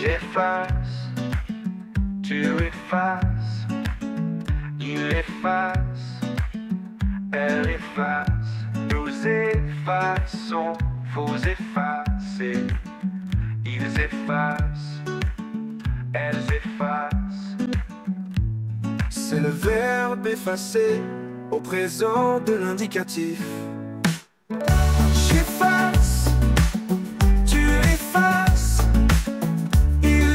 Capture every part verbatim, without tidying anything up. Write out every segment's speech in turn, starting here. J'efface, tu effaces, il efface, elle efface, nous effaçons, vous effacez, ils effacent, elles effacent. C'est le verbe effacer au présent de l'indicatif. Tu effaces, il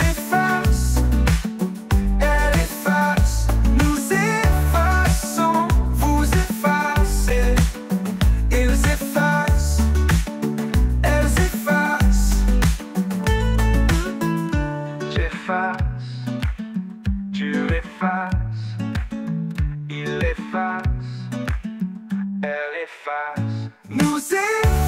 efface, elle efface, nous efface.